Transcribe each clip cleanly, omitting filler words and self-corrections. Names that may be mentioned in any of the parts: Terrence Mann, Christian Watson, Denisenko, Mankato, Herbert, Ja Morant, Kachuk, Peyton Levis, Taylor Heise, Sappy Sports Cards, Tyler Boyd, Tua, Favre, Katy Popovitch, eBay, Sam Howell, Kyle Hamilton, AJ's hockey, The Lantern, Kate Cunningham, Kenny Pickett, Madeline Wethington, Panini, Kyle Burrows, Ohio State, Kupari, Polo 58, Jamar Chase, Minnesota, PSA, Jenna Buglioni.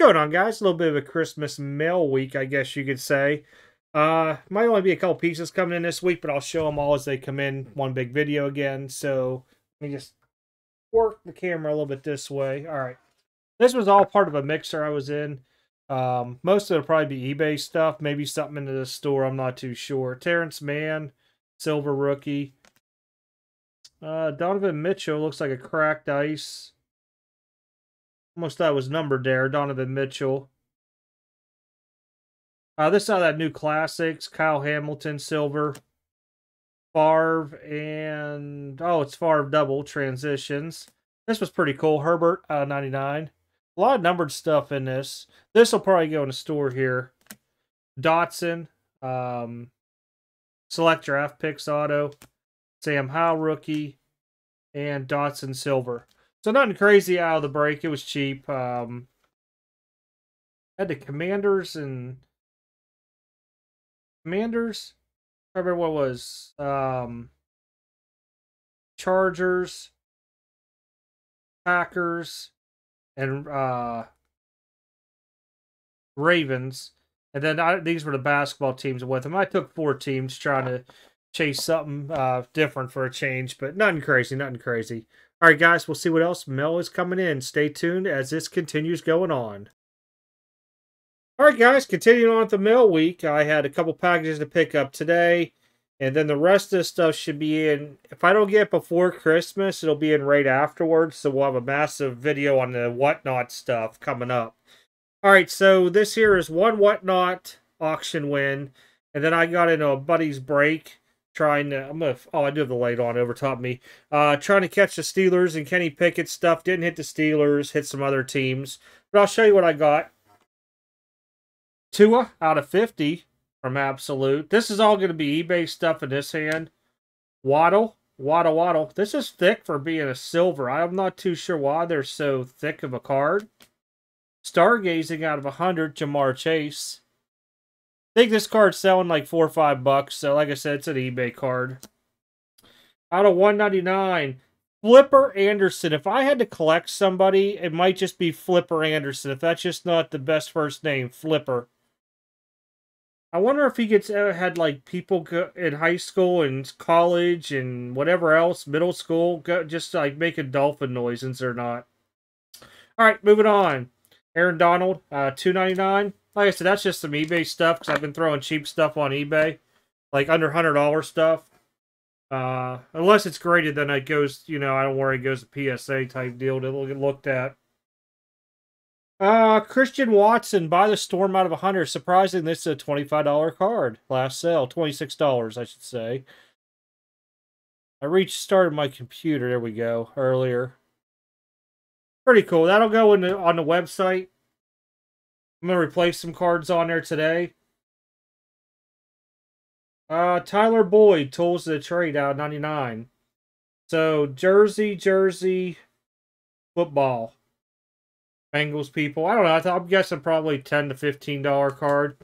going on, guys? A little bit of a Christmas mail week, I guess you could say. Might only be a couple pieces coming in this week, but I'll show them all as they come in. One big video again. So let me just work the camera a little bit this way. All right. This was all part of a mixer I was in. Most of it will probably be eBay stuff. Maybe something into the store. I'm not too sure. Terrence Mann, silver rookie. Donovan Mitchell looks like a cracked ice. Almost thought it was numbered there. Donovan Mitchell. This is out of that new classics. Kyle Hamilton, silver. Favre and... oh, it's Favre double transitions. This was pretty cool. Herbert, 99. A lot of numbered stuff in this. This will probably go in the store here. Dotson. Select draft picks auto. Sam Howell rookie. And Dotson silver. So nothing crazy out of the break. It was cheap. Had the Commanders and... Commanders? I remember what it was. Chargers. Packers. And Ravens, and then these were the basketball teams with them. I took four teams trying to chase something different for a change, but nothing crazy, nothing crazy. All right, guys, we'll see what else mail is coming in. Stay tuned as this continues going on. All right, guys, continuing on with the mail week. I had a couple packages to pick up today, and then the rest of this stuff should be in. If I don't get it before Christmas, it'll be in right afterwards. So we'll have a massive video on the WhatNot stuff coming up. All right, so this here is one WhatNot auction win. And then I got into a buddy's break trying to... I do have the light on over top of me. Trying to catch the Steelers and Kenny Pickett stuff. Didn't hit the Steelers, hit some other teams. But I'll show you what I got. Tua out of 50. From Absolute. This is all going to be eBay stuff in this hand. Waddle. This is thick for being a silver. I'm not too sure why they're so thick of a card. Stargazing out of 100, Jamar Chase. I think this card's selling like $4 or $5. So like I said, it's an eBay card. Out of 199, Flipper Anderson. If I had to collect somebody, it might just be Flipper Anderson. If that's just not the best first name, Flipper. I wonder if he had like people go in high school and college and whatever else, middle school, just like making dolphin noises or not. All right, moving on. Aaron Donald, $2.99. Like I said, that's just some eBay stuff because I've been throwing cheap stuff on eBay, like under $100 stuff. Unless it's graded, then it goes. You know, I don't worry. It goes to PSA type deal to get looked at. Christian Watson by the storm out of 100. Surprising, this is a $25 card. Last sale, $26, I should say. I restarted my computer. There we go. Earlier. Pretty cool. That'll go in on the website. I'm gonna replace some cards on there today. Tyler Boyd, Tools of the Trade out of 99. So jersey, football. Bengals people. I don't know. I'm guessing probably $10 to $15 card.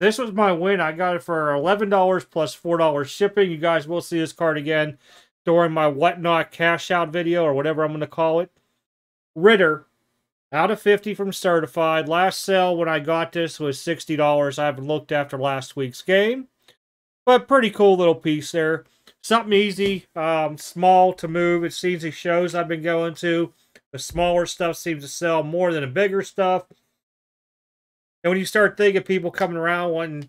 This was my win. I got it for $11 plus $4 shipping. You guys will see this card again during my WhatNot cash out video or whatever I'm going to call it. Ritter, out of 50 from Certified. Last sale when I got this was $60. I haven't looked after last week's game. But pretty cool little piece there. Something easy, small to move. It seems the shows I've been going to. The smaller stuff seems to sell more than the bigger stuff. And when you start thinking people coming around wanting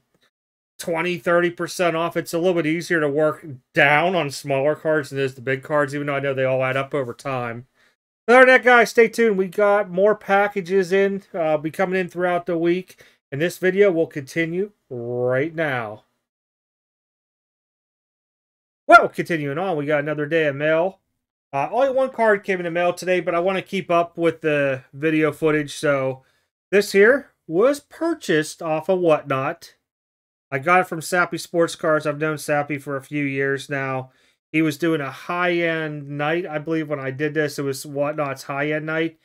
20, 30% off, it's a little bit easier to work down on smaller cards than it is the big cards, even though I know they all add up over time. Other than that, guys, stay tuned. We got more packages in, be coming in throughout the week. And this video will continue right now. Well, continuing on, we got another day of mail. Only one card came in the mail today, but I want to keep up with the video footage. So this here was purchased off of WhatNot. I got it from Sappy Sports Cards. I've known Sappy for a few years now. He was doing a high-end night, I believe, when I did this. It was WhatNot's high-end night.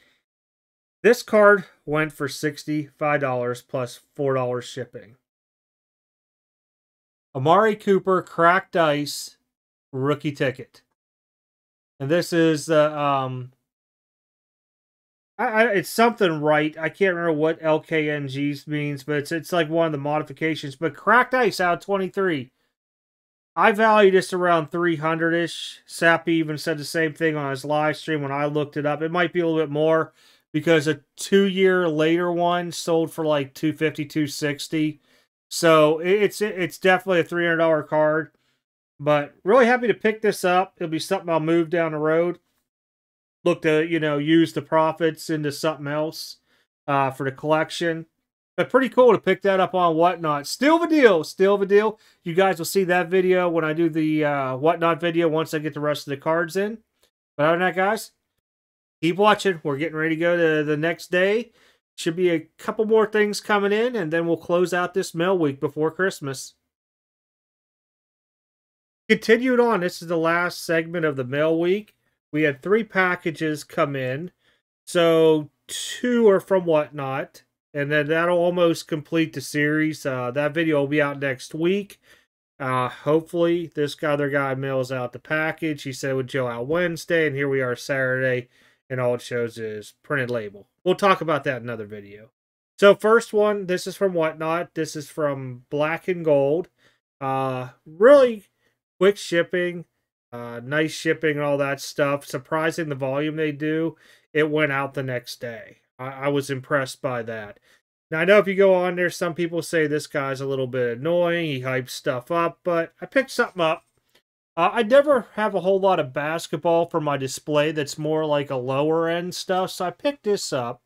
This card went for $65 plus $4 shipping. Amari Cooper, cracked ice, rookie ticket. And this is It's something right. I can't remember what LKNGs means, but it's like one of the modifications. But Cracked Ice out of 23. I value this around 300-ish. Sappy even said the same thing on his live stream when I looked it up. It might be a little bit more because a 2 year later one sold for like $250, $260. So it's definitely a $300 card. But really happy to pick this up. It'll be something I'll move down the road. Look to, you know, use the profits into something else for the collection. But pretty cool to pick that up on WhatNot. Still the deal. Still the deal. You guys will see that video when I do the WhatNot video once I get the rest of the cards in. But other than that, guys, keep watching. We're getting ready to go to the next day. Should be a couple more things coming in, and then we'll close out this mail week before Christmas. Continued on, this is the last segment of the mail week. We had 3 packages come in. So 2 are from WhatNot. And then that'll almost complete the series. That video will be out next week. Hopefully, this other guy mails out the package. He said it would go out Wednesday, and here we are Saturday, and all it shows is printed label. We'll talk about that in another video. So first one, this is from WhatNot. This is from Black and Gold. Really quick shipping, nice shipping, and all that stuff. Surprising the volume they do. It went out the next day. I was impressed by that. Now, I know if you go on there, some people say this guy's a little bit annoying. He hypes stuff up, but I picked something up. I never have a whole lot of basketball for my display that's more like a lower-end stuff, so I picked this up.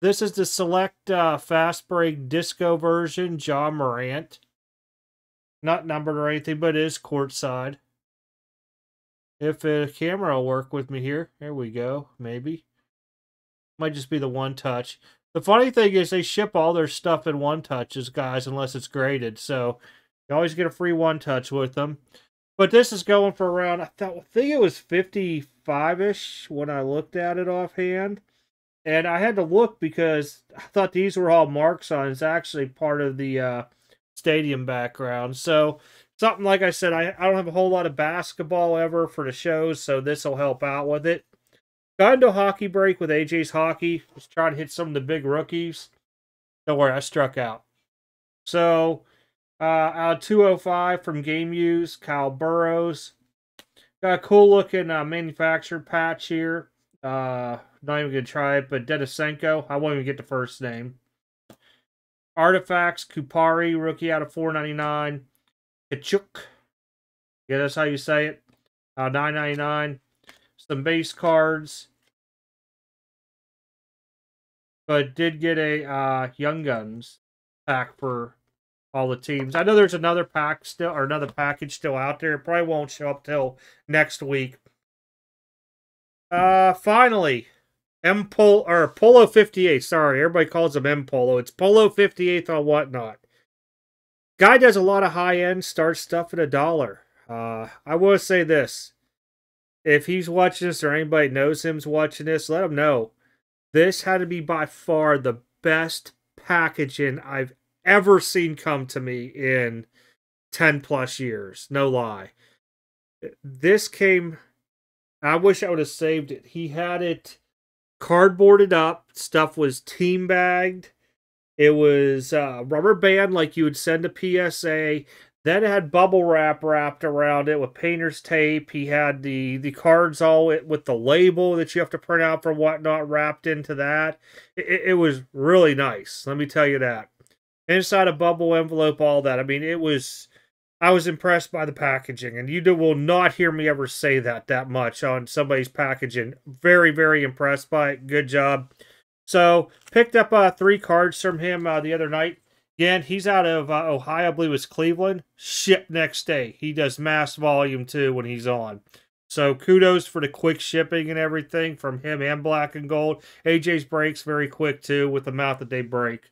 This is the Select Fast Break Disco version, Ja Morant. Not numbered or anything, but it is courtside. If the camera will work with me here. There we go, maybe. Might just be the one touch. The funny thing is they ship all their stuff in one touches, guys, unless it's graded. So you always get a free one touch with them. But this is going for around, I think it was 55-ish when I looked at it offhand. And I had to look because I thought these were all marks on. It's actually part of the stadium background. So something like I said, I don't have a whole lot of basketball ever for the shows, so this will help out with it. Got into a hockey break with AJ's Hockey. Was trying to hit some of the big rookies. Don't worry, I struck out. So, out of 205 from Game Use, Kyle Burrows. Got a cool looking manufactured patch here. Not even going to try it, but Denisenko. I won't even get the first name. Artifacts, Kupari, rookie out of 499. Kachuk. Yeah, that's how you say it. 999. Some base cards. But did get a Young Guns pack for all the teams. I know there's another pack still, or another package still out there. It probably won't show up till next week. Finally, Polo 58. Sorry, everybody calls him M Polo. It's Polo 58 on WhatNot. Guy does a lot of high end start stuff at $1. I will say this. If he's watching this or anybody knows him's watching this, let him know. This had to be by far the best packaging I've ever seen come to me in 10 plus years. No lie. This came, I wish I would have saved it. He had it cardboarded up. Stuff was team bagged. It was rubber band like you would send to PSA. Then it had bubble wrap wrapped around it with painter's tape. He had the cards all with the label that you have to print out for WhatNot wrapped into that. It was really nice, let me tell you that. Inside a bubble envelope, all that. I mean, it was... I was impressed by the packaging, and you will not hear me ever say that much on somebody's packaging. Very, very impressed by it. Good job. So, picked up 3 cards from him the other night. Again, he's out of Ohio, I believe it was Cleveland. Shipped next day. He does mass volume, too, when he's on. So kudos for the quick shipping and everything from him and Black and Gold. AJ's breaks very quick, too, with the amount that they break.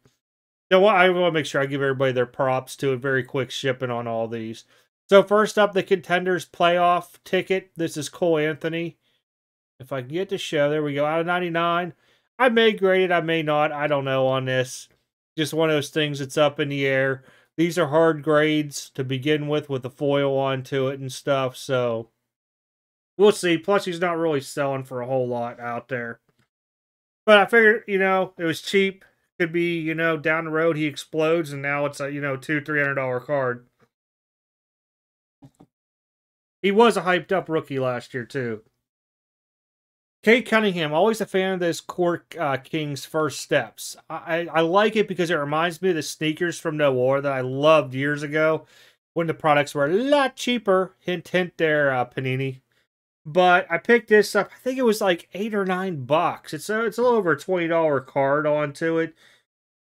Now, I want to make sure I give everybody their props, too, and very quick shipping on all these. So first up, the Contenders playoff ticket. This is Cole Anthony. If I can get to show, there we go, out of 99. I may grade it, I may not. I don't know on this. Just one of those things that's up in the air. These are hard grades to begin with the foil onto it and stuff. So we'll see. Plus, he's not really selling for a whole lot out there. But I figured, you know, it was cheap. Could be, you know, down the road he explodes, and now it's a, you know, $200-$300 card. He was a hyped-up rookie last year, too. Kate Cunningham, always a fan of this Cork King's first steps. I like it because it reminds me of the sneakers from No War that I loved years ago when the products were a lot cheaper. Hint, hint there, Panini. But I picked this up. I think it was like $8 or $9. It's a little over a $20 card onto it.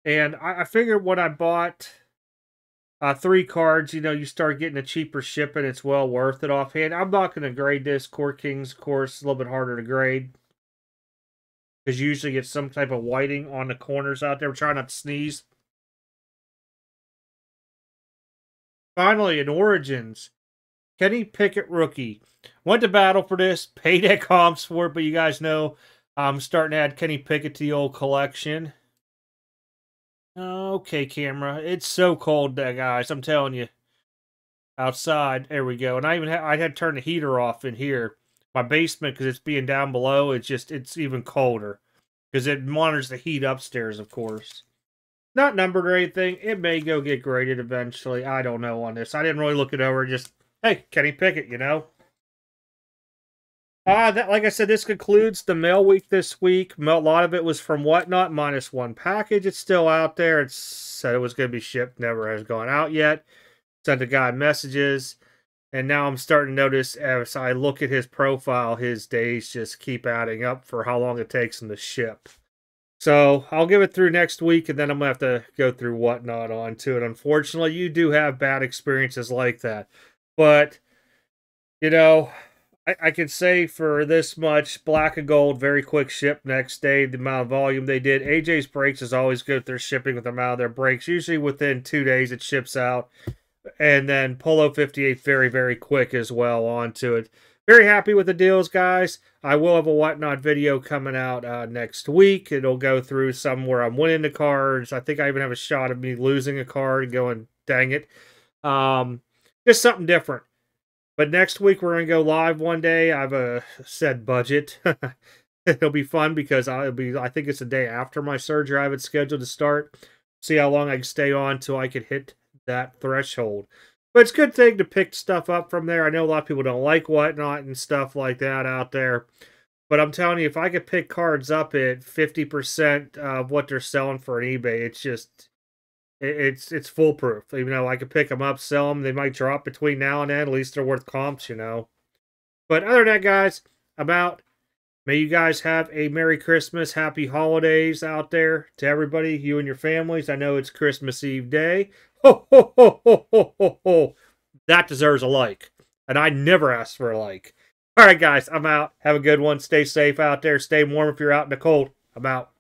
And I figured when I bought 3 cards, you know, you start getting a cheaper shipping. It's well worth it offhand. I'm not going to grade this. Cork Kings, of course, a little bit harder to grade, because you usually get some type of whiting on the corners out there. We're trying not to sneeze. Finally, in Origins, Kenny Pickett rookie. Went to battle for this. Paid at comps for it, but you guys know I'm starting to add Kenny Pickett to the old collection. Okay, camera. It's so cold, guys. I'm telling you. Outside. There we go. And I had to turn the heater off in here. My basement, because it's being down below, it's even colder. Because it monitors the heat upstairs, of course. Not numbered or anything. It may go get graded eventually. I don't know on this. I didn't really look it over. Just, hey, Kenny Pickett, you know. That, like I said, this concludes the mail week this week. A lot of it was from WhatNot, minus one package. It's still out there. It said it was going to be shipped. Never has gone out yet. Sent the guy messages. And now I'm starting to notice, as I look at his profile, his days just keep adding up for how long it takes him to ship. So I'll give it through next week, and then I'm going to have to go through WhatNot onto it. Unfortunately, you do have bad experiences like that. But, you know, I can say for this much, black and gold, very quick ship next day. The amount of volume they did. AJ's breaks is always good. They're shipping with the amount of their breaks. Usually within 2 days it ships out. And then Polo 58, very, very quick as well onto it. Very happy with the deals, guys. I will have a WhatNot video coming out next week. It'll go through some where I'm winning the cards. I think I even have a shot of me losing a card and going, dang it. Just something different. But next week, we're going to go live one day. I've said budget. It'll be fun because I think it's the day after my surgery. I have it scheduled to start. See how long I can stay on till I can hit that threshold. But it's a good thing to pick stuff up from there. I know a lot of people don't like WhatNot and stuff like that out there. But I'm telling you, if I could pick cards up at 50% of what they're selling for on eBay, it's just... It's foolproof. Even though I could pick them up, sell them, they might drop between now and then. At least they're worth comps, you know. But other than that, guys, I'm out. May you guys have a Merry Christmas, Happy Holidays out there to everybody, you and your families. I know it's Christmas Eve day. Ho, ho, ho, ho, ho, ho, ho. That deserves a like. And I never asked for a like. All right, guys, I'm out. Have a good one. Stay safe out there. Stay warm if you're out in the cold. I'm out.